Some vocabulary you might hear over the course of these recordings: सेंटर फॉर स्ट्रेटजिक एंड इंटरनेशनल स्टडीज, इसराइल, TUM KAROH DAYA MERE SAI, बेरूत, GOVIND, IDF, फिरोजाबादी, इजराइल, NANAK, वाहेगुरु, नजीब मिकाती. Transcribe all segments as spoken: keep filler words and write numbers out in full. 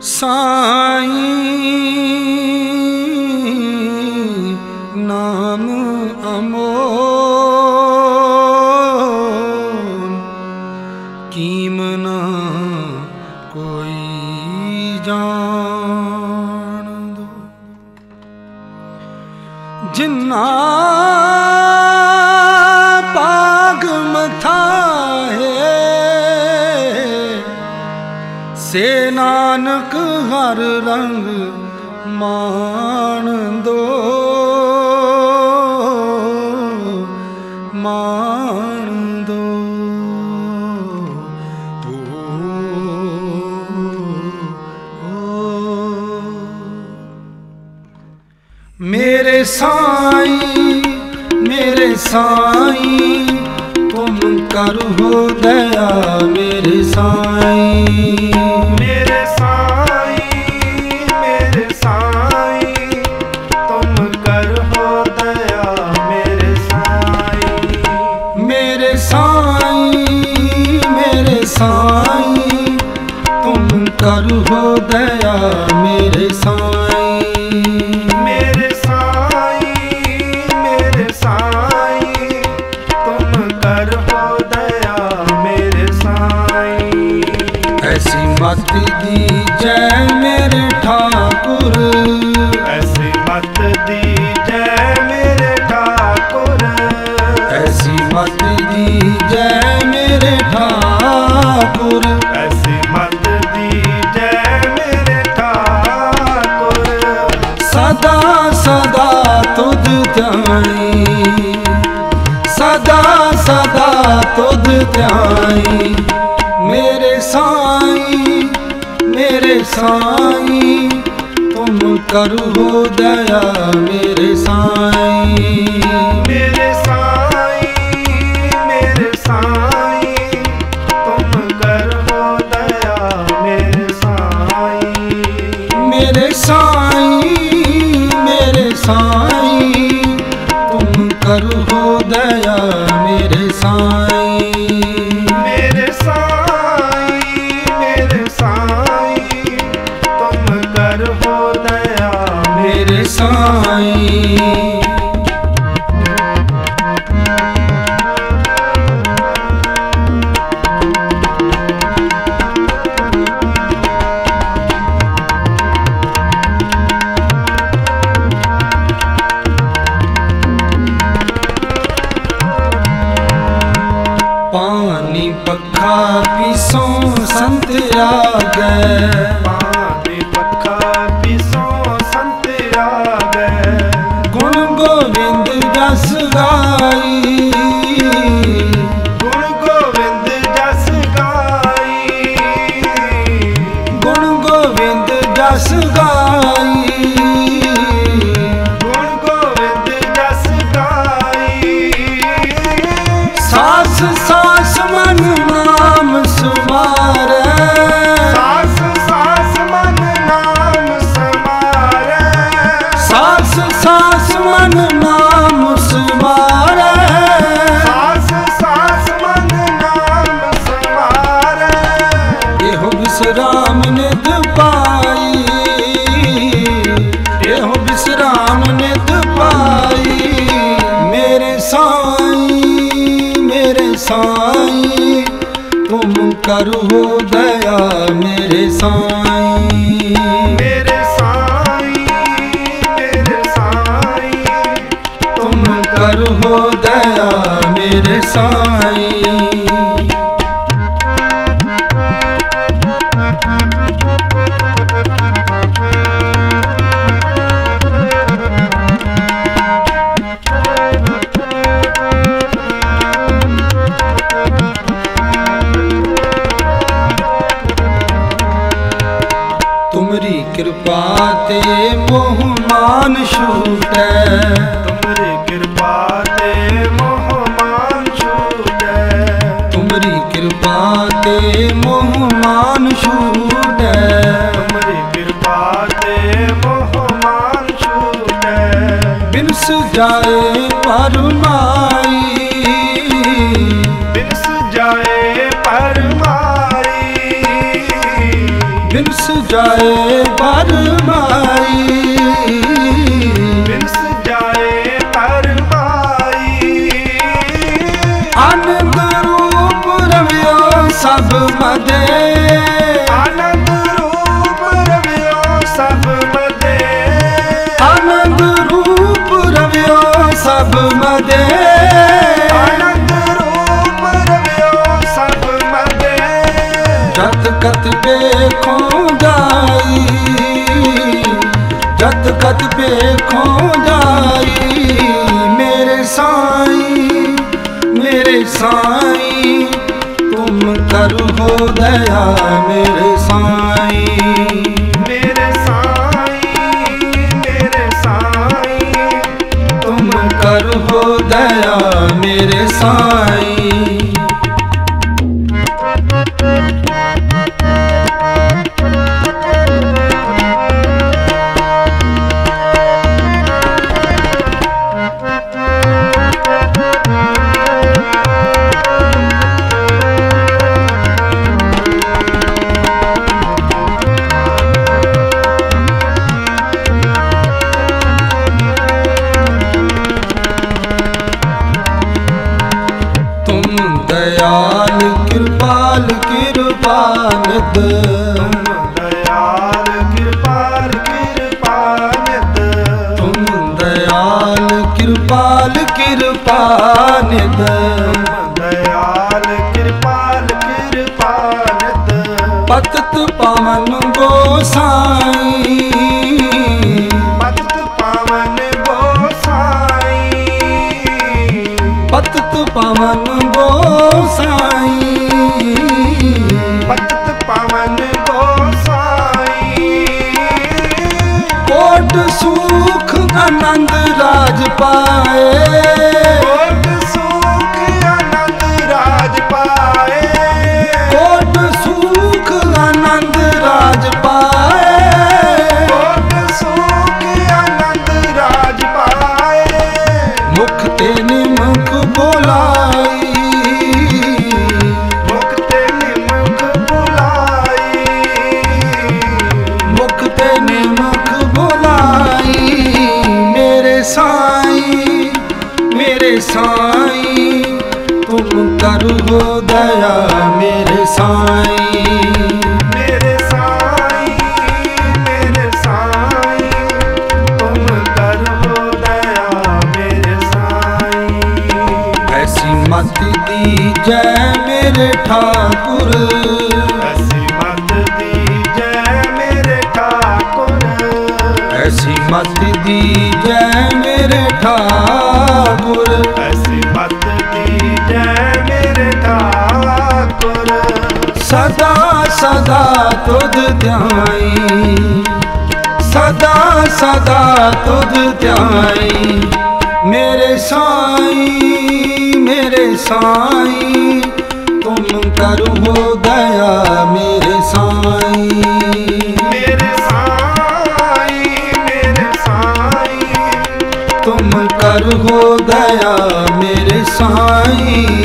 साईं नाम अमोल कीमना कोई जान दो। जिन्ना पाग मथा है से नानक हर रंग मान दो मान दो। ओ, ओ, ओ, मेरे साईं मेरे साईं तुम करो दया मेरे साईं मेरे साईं मेरे साईं तुम करो दया मेरे साईं मेरे साईं मेरे साईं तुम करो दया मेरे साईं मेरे साईं मेरे साईं तुम करो दया मेरे साईं। ऐसी मत दी जय मेरे ठाकुर ऐसी मत दी जय मेरे ठाकुर ऐसी मत दी जय मेरे ठाकुर ऐसी मत दी जय मेरे ठाकुर। सदा सदा तुझ ध्याई सदा सदा तुझ ध्याई मेरे साईं मेरे साईं तुम करो दया मेरे साईं मेरे साईं मेरे साईं तुम करो दया मेरे साईं मेरे साईं मेरे साईं तुम करो दया मेरे साईं मेरे साईं मेरे साईं तुम करो दया मेरे साईं। पानी पक्का पिसो संत आ गए गुण गोविंद जस गाई गुण गोविंद जस गाई गुण गोविंद जस गाई गुण गोविंद जस गाई। सास सास मन नाम सुमारे साईं तुम करो दया मेरे साईं मेरे साईं मेरे साईं तुम करो दया मेरे साईं। कृपा ते मोह मान छूटे तुम्हारी कृपा ते मोह मान छूटे तुम्हारी कृपा ते मोह मान छूटे तुम्हारी कृपा ते मोह मान छूटे। बिनस जाए परमाई बिनस जाए परमाई बिनस जाए परमाई, बिनस जाए परमाई। आनंद रूप रवियो सब मदे, आनंद रूप रवियो सब मदे, आनंद रूप रवियो सब मदे, आनंद रूप रवियो सब मदे। जत कत देखो जत कत देखो जाई मेरे साईं, मेरे साईं तुम करो दया मेरे साईं, मेरे साईं, मेरे साईं तुम करो दया मेरे साईं। सदा तुझ ध्याई मेरे साईं, मेरे साईं तुम करो दया मेरे साईं, मेरे साईं, मेरे साईं तुम करो दया मेरे साईं।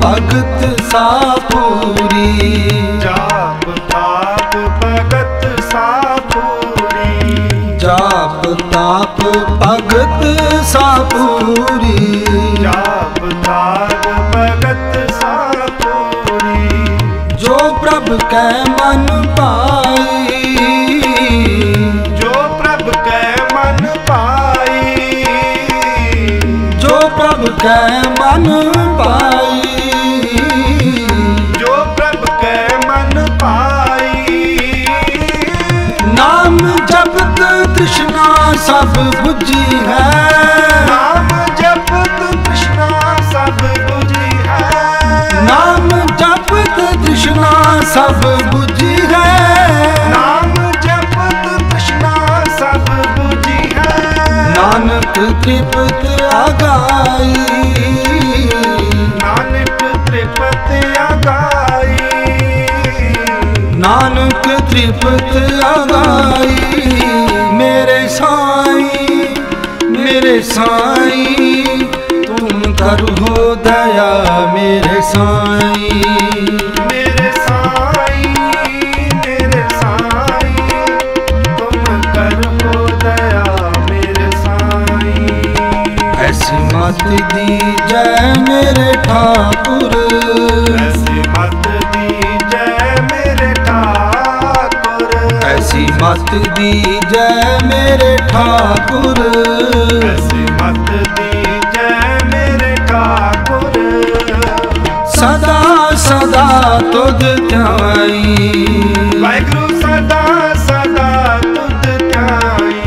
भगत सापूरी, जाप ताप भगत सापूरी, जाप ताप भगत सापूरी, जाप ताप भगत सापूरी। जो प्रभु कै मन पाई, जो प्रभु कै मन पाई, जो प्रभु कै मन पाई, सब बुझी है नाम जपत तृष्णा सब बुझी है, नाम जपत तृष्णा सब बुझी है, नाम जपत तृष्णा सब बुझी है। नानक कृपत आगाई, त्रिपत लगाई मेरे साई, मेरे साई तुम करो दया मेरे साई, मेरे साई, मेरे साई तुम करो दया मेरे साई। ऐसी मत दी जय मेरे ठाकुर, ऐसी मत दी जय मेरे ठाकुर, ऐसी मत दी जय मेरे ठाकुर, ऐसी मत दी जय मेरे ठाकुर। सदा सदा तुद ध्याई वाहेगुरु, सदा सदा तुद ध्याई,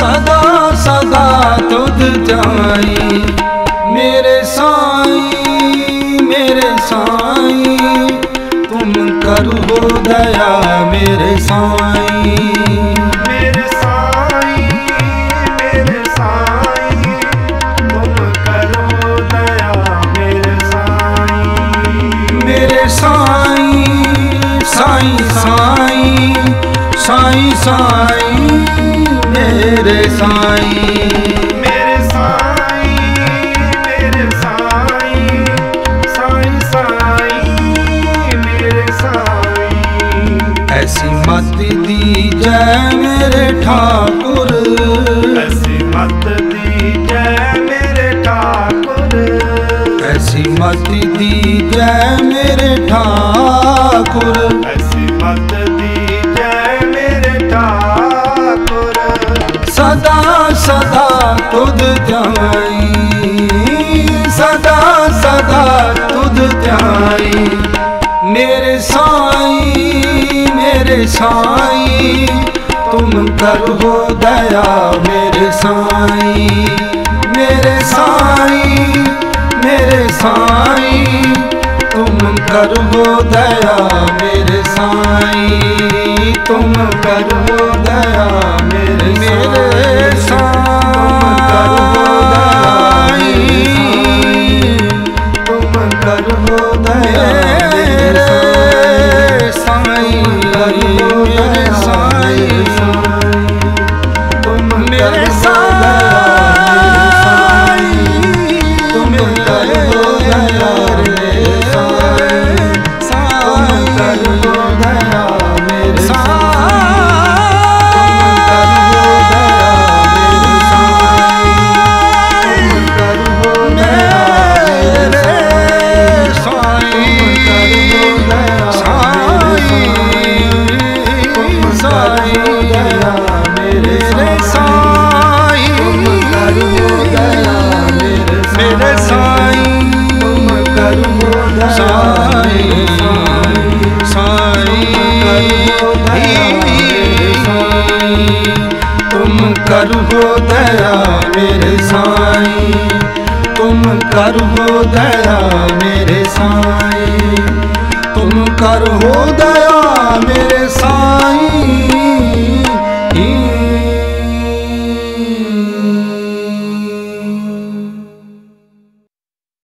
सदा सदा तुद ध्याई मेरे साईं, मेरे साईं तुम करो दया मेरे साईं, साई साई मेरे साई, मेरे साई, मेरे साई, साई साई मेरे साई। ऐसी मत दी जय मेरे ठाकुर, ऐसी मत दी जय मेरे ठाकुर, ऐसी मत दी जय मेरे ठाकुर, ऐसी मत सदा सदा तुद ध्याई, सदा सदा तुद ध्याई मेरे साई, मेरे साई तुम करो दया मेरे साई, मेरे साई, मेरे साई तुम करो दया मेरे साई, तुम करो दया मेरे मेरे करो दया मेरे साईं, तुम करो दया मेरे साईं, तुम करो दया मेरे